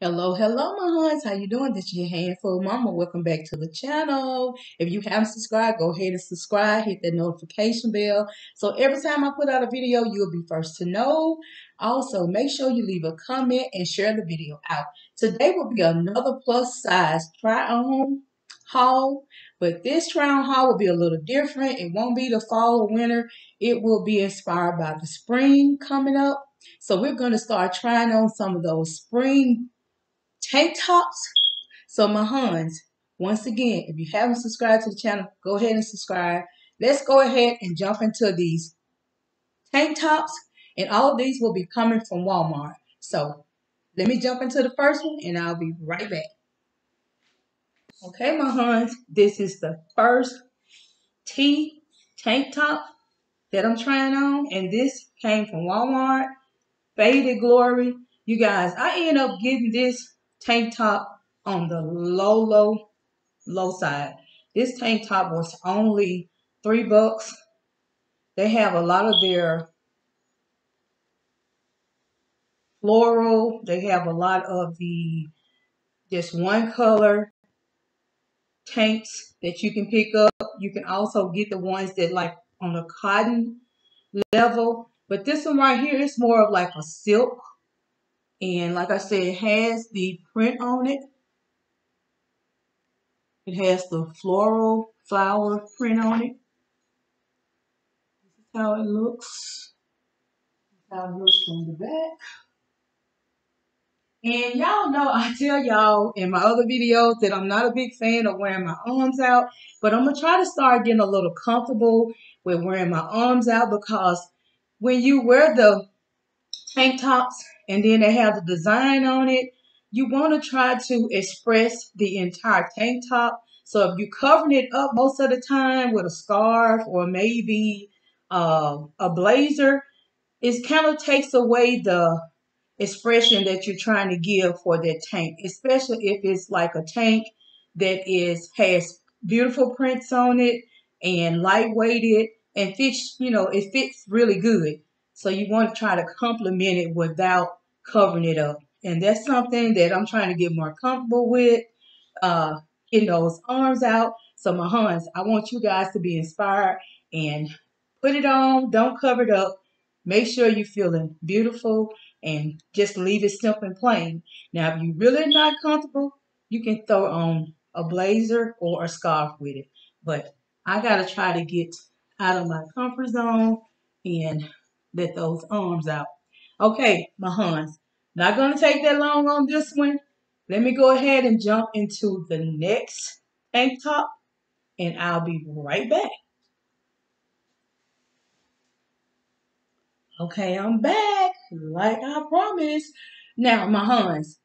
Hello my huns, how you doing? This is your Hand Full Mama. Welcome back to the channel. If you haven't subscribed, go ahead and subscribe, hit that notification bell so every time I put out a video you'll be first to know. Also make sure you leave a comment and share the video out. Today will be another plus size try on haul, but this try on haul will be a little different. It won't be the fall or winter, it will be inspired by the spring coming up. So we're going to start trying on some of those spring tank tops. So my huns, once again, if you haven't subscribed to the channel, go ahead and subscribe. Let's go ahead and jump into these tank tops, and all of these will be coming from Walmart. So let me jump into the first one and I'll be right back. Okay my huns, this is the first tee tank top that I'm trying on, and this came from Walmart, Faded Glory. You guys, I end up getting this tank top on the low side. This tank top was only $3. They have a lot of their floral. They have a lot of the just one color tanks that you can pick up. You can also get the ones that like on a cotton level. But this one right here is more of like a silk. And like I said, it has the print on it. It has the floral flower print on it. This is how it looks. This is how it looks from the back. And y'all know I tell y'all in my other videos that I'm not a big fan of wearing my arms out. But I'm going to try to start getting a little comfortable with wearing my arms out, because when you wear the tank tops and then they have the design on it, you want to try to express the entire tank top. So if you're covering it up most of the time with a scarf or maybe a blazer, it kind of takes away the expression that you're trying to give for that tank, especially if it's like a tank that has beautiful prints on it and lightweighted and fits, you know, it fits really good. So you want to try to complement it without covering it up. And that's something that I'm trying to get more comfortable with, getting those arms out. So my huns, I want you guys to be inspired and put it on. Don't cover it up. Make sure you're feeling beautiful and just leave it simple and plain. Now, if you're really not comfortable, you can throw on a blazer or a scarf with it. But I got to try to get out of my comfort zone and let those arms out. Okay, my huns, not going to take that long on this one. Let me go ahead and jump into the next tank top, and I'll be right back. Okay, I'm back, like I promised. Now, my huns,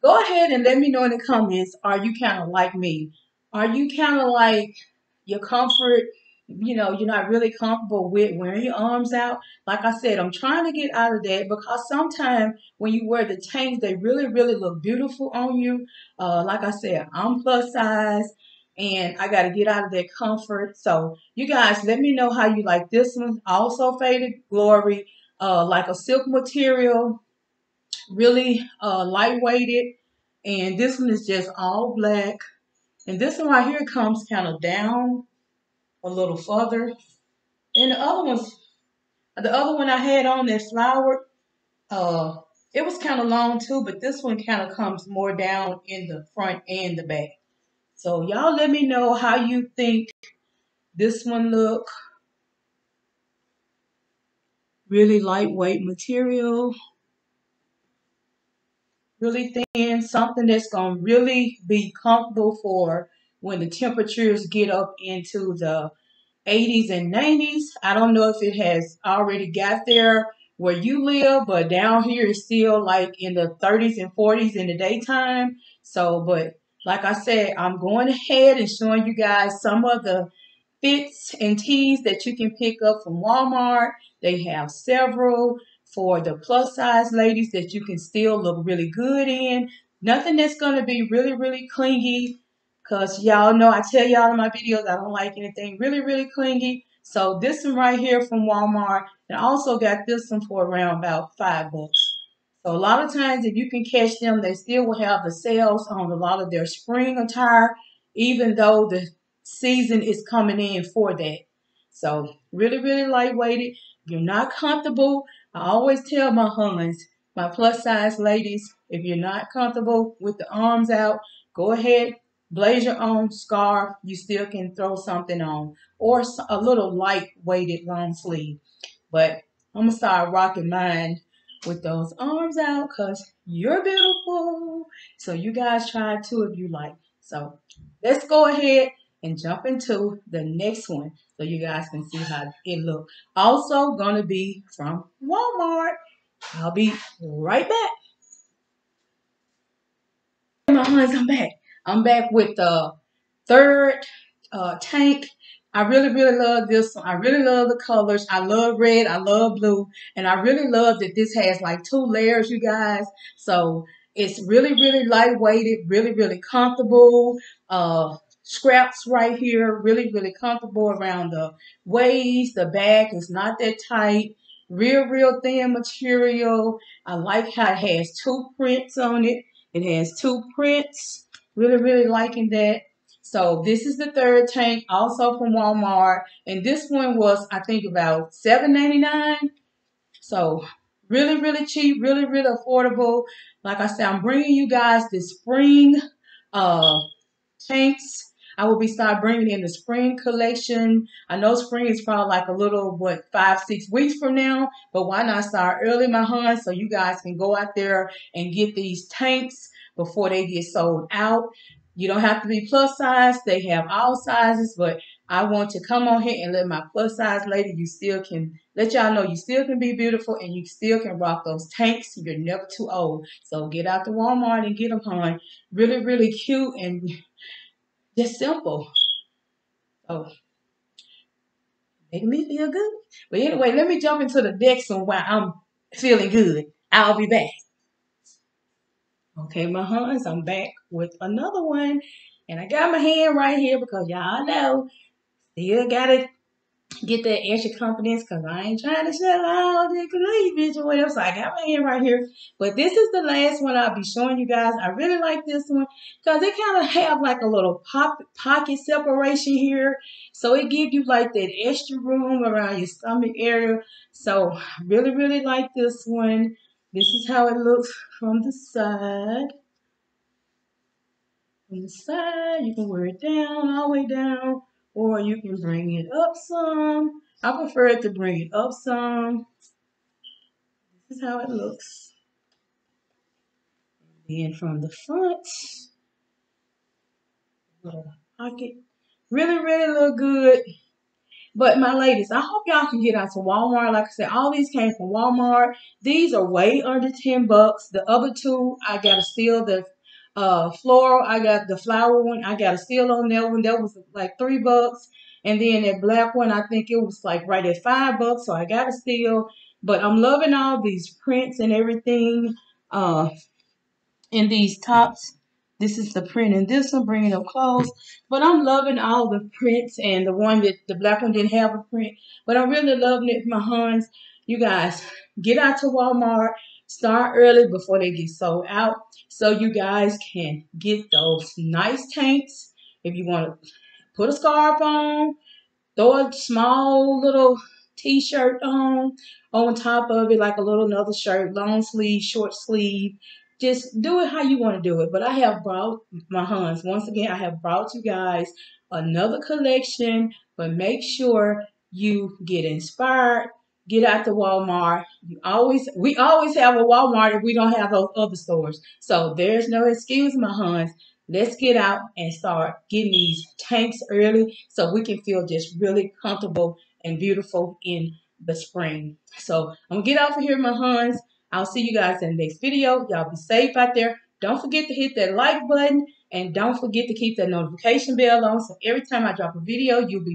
go ahead and let me know in the comments, are you kind of like me? Are you kind of like your comfort? You know, you're not really comfortable with wearing your arms out. Like I said, I'm trying to get out of that, because sometimes when you wear the tanks, they really look beautiful on you. Like I said, I'm plus size and I got to get out of that comfort. So you guys, let me know how you like this one. Also Faded Glory, like a silk material, really lightweighted. And this one is just all black. And this one right here comes kind of down a little further, and the other one I had on that flowered, it was kind of long too, but this one kind of comes more down in the front and the back. So y'all let me know how you think this one look. Really lightweight material, really thin, something that's gonna really be comfortable for when the temperatures get up into the 80s and 90s. I don't know if it has already got there where you live, but down here it's still like in the 30s and 40s in the daytime. So, but like I said, I'm going ahead and showing you guys some of the fits and tees that you can pick up from Walmart. They have several for the plus size ladies that you can still look really good in. Nothing that's going to be really clingy. Because y'all know I tell y'all in my videos I don't like anything really clingy. So this one right here from Walmart. And I also got this one for around about $5. So a lot of times if you can catch them, they still will have the sales on a lot of their spring attire, even though the season is coming in for that. So really, really lightweighted. You're not comfortable. I always tell my huns, my plus size ladies, if you're not comfortable with the arms out, go ahead, blaze your own scarf. You still can throw something on or a little lightweighted long sleeve. But I'm going to start rocking mine with those arms out because you're beautiful. So you guys try too if you like. So let's go ahead and jump into the next one so you guys can see how it looks. Also going to be from Walmart. I'll be right back. My huns, I'm back. I'm back with the third tank. I really, really love this one. I really love the colors. I love red. I love blue. And I really love that this has like 2 layers, you guys. So it's really, really lightweighted, really, really comfortable. Scraps right here, really, really comfortable around the waist. The back is not that tight. Real, real thin material. I like how it has 2 prints on it. It has 2 prints. Really, really liking that. So this is the third tank, also from Walmart. And this one was, I think, about $7.99. So really, really cheap, really, really affordable. Like I said, I'm bringing you guys the spring tanks. I will be start bringing in the spring collection. I know spring is probably like a little, what, 5-6 weeks from now, but why not start early, my hun, so you guys can go out there and get these tanks before they get sold out. You don't have to be plus size. They have all sizes, but I want to come on here and let my plus size lady, you still can, let y'all know you still can be beautiful and you still can rock those tanks. You're never too old. So get out to Walmart and get them, hun. Really, really cute and just simple. Oh, making me feel good. But anyway, let me jump into the next one while I'm feeling good. I'll be back. Okay, my huns, I'm back with another one. And I got my hand right here because y'all know, still gotta get that extra confidence because I ain't trying to shut all the cleavage or whatever. So I got my hand right here. But this is the last one I'll be showing you guys. I really like this one because it kind of have like a little pocket separation here. So it gives you like that extra room around your stomach area. So really, really like this one. This is how it looks from the side. From the side, you can wear it down, all the way down. Or you can bring it up some. I prefer to bring it up some. This is how it looks. And from the front, little pocket. Really, really look good. But my ladies, I hope y'all can get out to Walmart. Like I said, all these came from Walmart. These are way under 10 bucks. The other 2, I gotta steal the floral. I got the flower one. I got a seal on that one. That was like $3. And then that black one, I think it was like right at $5. So I got a seal. But I'm loving all these prints and everything in these tops. This is the print in this one, bringing up close. But I'm loving all the prints and the one that the black one didn't have a print. But I'm really loving it, my huns. You guys, get out to Walmart. Start early before they get sold out so you guys can get those nice tanks. If you want to put a scarf on, throw a small little t-shirt on top of it, like a little another shirt, long sleeve, short sleeve. Just do it how you want to do it. But I have brought, my huns, once again, I have brought you guys another collection, but make sure you get inspired. Get out to Walmart. We always have a Walmart if we don't have those other stores. So there's no excuse, my huns. Let's get out and start getting these tanks early so we can feel just really comfortable and beautiful in the spring. So I'm going to get off of here, my huns. I'll see you guys in the next video. Y'all be safe out there. Don't forget to hit that like button. And don't forget to keep that notification bell on so every time I drop a video, you'll be